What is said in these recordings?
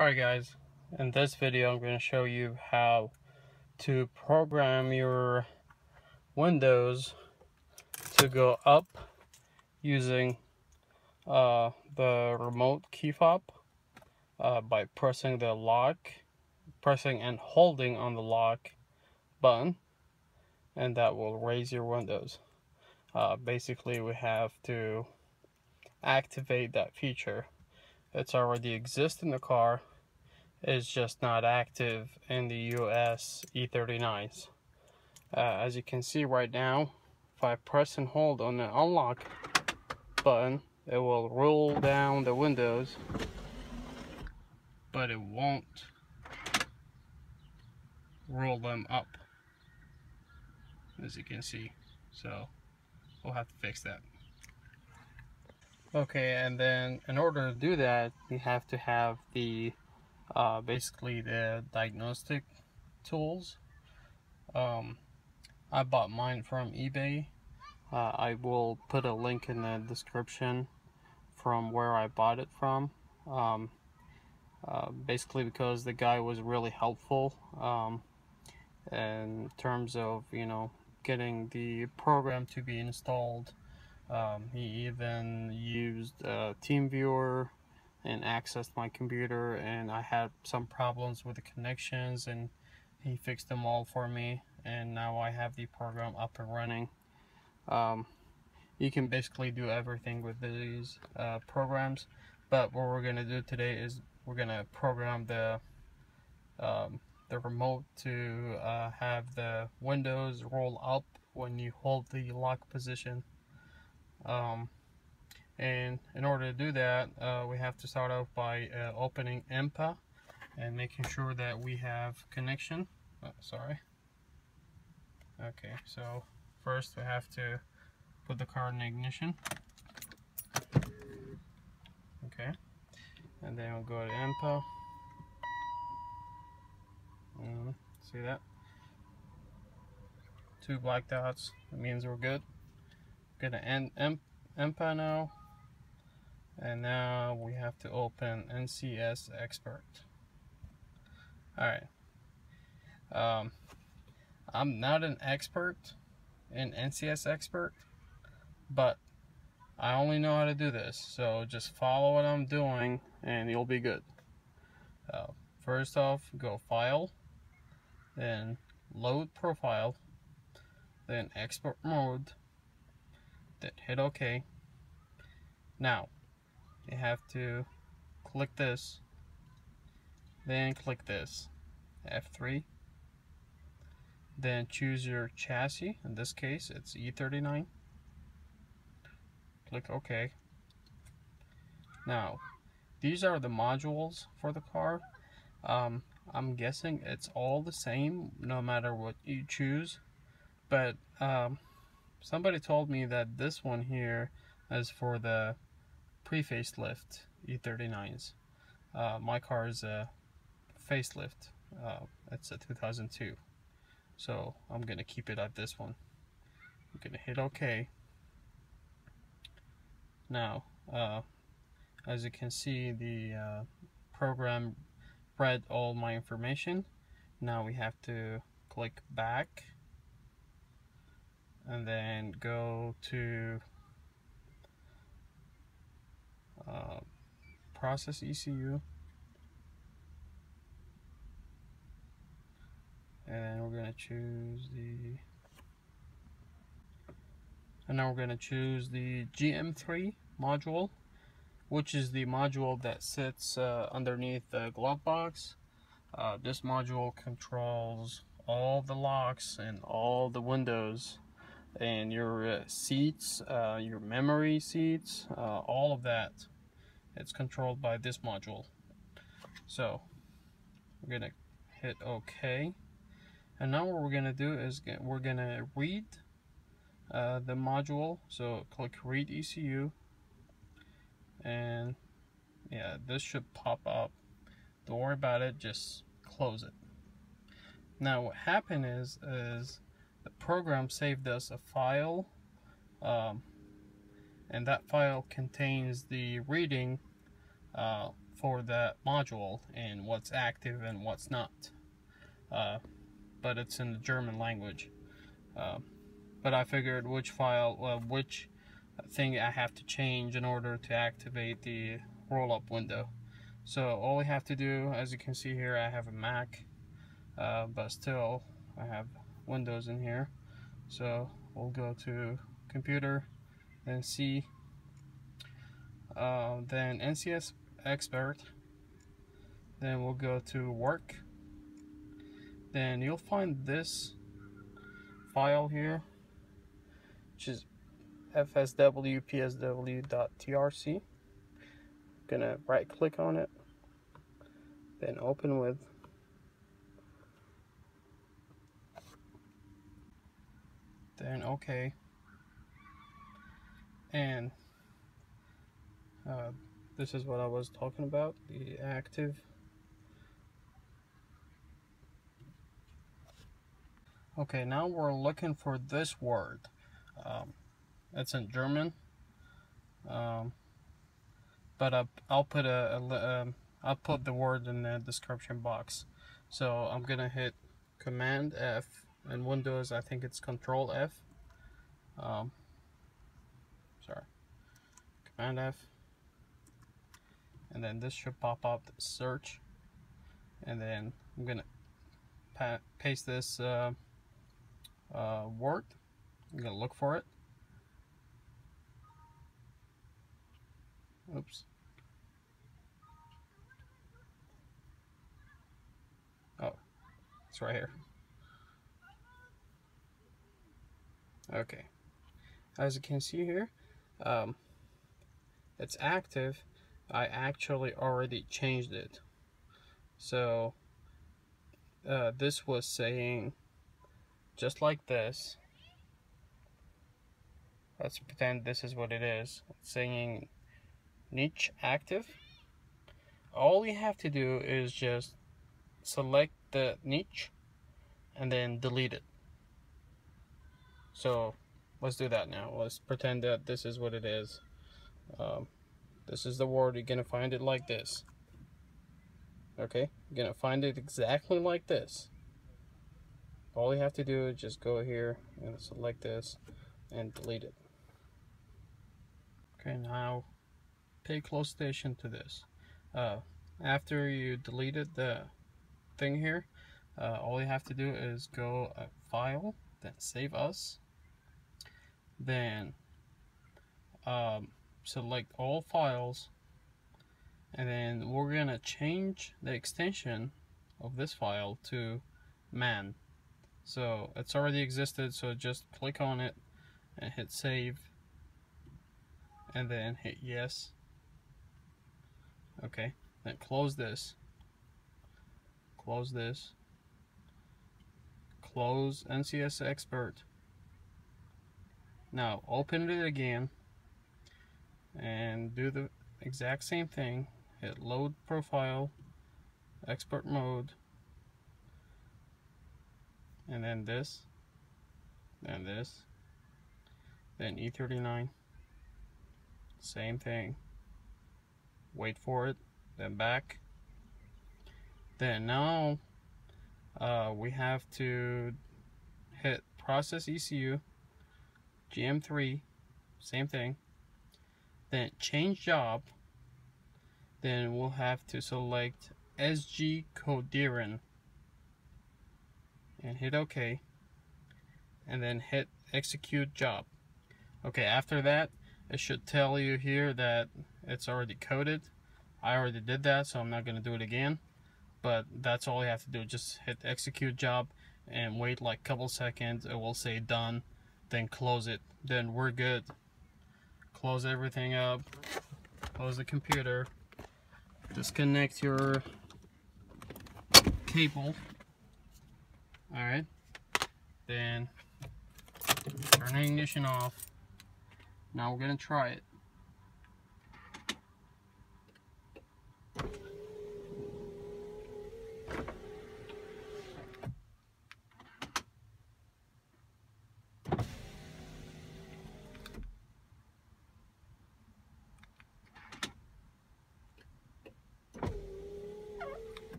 Alright guys, in this video I'm going to show you how to program your windows to go up using the remote key fob by pressing and holding on the lock button, and that will raise your windows. Basically we have to activate that feature. It's already exists in the car, it's just not active in the US E39s. As you can see right now, if I press and hold on the unlock button, it will roll down the windows, but it won't roll them up, as you can see. So we'll have to fix that. Okay, and then in order to do that, you have to have the basically the diagnostic tools. I bought mine from eBay. I will put a link in the description from where I bought it from. Basically because the guy was really helpful in terms of, you know, getting the program to be installed. He even used TeamViewer and accessed my computer, and I had some problems with the connections and he fixed them all for me, and now I have the program up and running. You can basically do everything with these programs, but what we're going to do today is we're going to program the remote to have the windows roll up when you hold the lock position. And in order to do that, we have to start off by opening INPA and making sure that we have connection. Oh, sorry. Okay, so first we have to put the car in ignition. Okay, and then we'll go to INPA. See that? 2 black dots, it means we're good. Gonna end INPA now, and now we have to open NCS Expert. Alright, I'm not an expert in NCS Expert, but I only know how to do this, so just follow what I'm doing and you'll be good. First off, go File, then Load Profile, then Export Mode, then hit OK. Now you have to click this, then click this, F3, then choose your chassis. In this case it's E39. Click OK. Now these are the modules for the car. I'm guessing it's all the same no matter what you choose, but somebody told me that this one here is for the pre-facelift E39s. My car is a facelift. It's a 2002. So I'm going to keep it at this one. I'm going to hit OK. Now, as you can see, the program read all my information. Now we have to click back, and then go to process ECU, and we're gonna choose the GM3 module, which is the module that sits underneath the glove box. This module controls all the locks and all the windows and your seats, your memory seats, all of that. It's controlled by this module. So we're gonna hit OK, and now what we're gonna do is we're gonna read the module. So click Read ECU, and yeah, this should pop up. Don't worry about it, just close it. Now what happened is the program saved us a file, and that file contains the reading for that module and what's active and what's not. But it's in the German language. But I figured which file, which thing I have to change in order to activate the roll-up window. So all I have to do, as you can see here, I have a Mac, but still I have Windows in here. So we'll go to Computer, then C, then NCS Expert, then we'll go to Work. Then you'll find this file here, which is fswpsw.trc. I'm gonna right click on it, then open with. Then OK. And this is what I was talking about, the active. Okay, now we're looking for this word. It's in German, but I'll put I'll put the word in the description box. So I'm gonna hit Command F. In Windows, I think it's Control F. Sorry, Command F. And then this should pop up the search. And then I'm gonna paste this. Word. I'm gonna look for it. Oops. Oh, it's right here. Okay. As you can see here, it's active. I actually already changed it. So this was saying, just like this, let's pretend this is what it is. It's saying niche active. All you have to do is just select the niche and then delete it. So let's do that now. Let's pretend that this is what it is. This is the word. You're gonna find it like this. Okay, you're gonna find it exactly like this. All you have to do is just go here and select this and delete it. Okay, now pay close attention to this. After you deleted the thing here, all you have to do is go File, then Save As, then select all files, and then we're gonna change the extension of this file to man. So it's already existed, so just click on it and hit save and then hit yes. Okay, then close this, close this, close NCS Expert. Now open it again and do the exact same thing. Hit load profile, expert mode, and then this, then this, then E39, same thing, wait for it, then back. Then now we have to hit process ECU, GM3, same thing, then change job, then we'll have to select SG Coderan and hit OK, and then hit execute job. Okay, after that it should tell you here that it's already coded. I already did that, so I'm not gonna do it again, but that's all you have to do. Just hit execute job and wait like a couple seconds. It will say done, then close it, then we're good. Close everything up, close the computer, disconnect your cable. Alright, then turn the ignition off. Now we're gonna try it.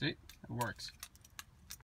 See, it works.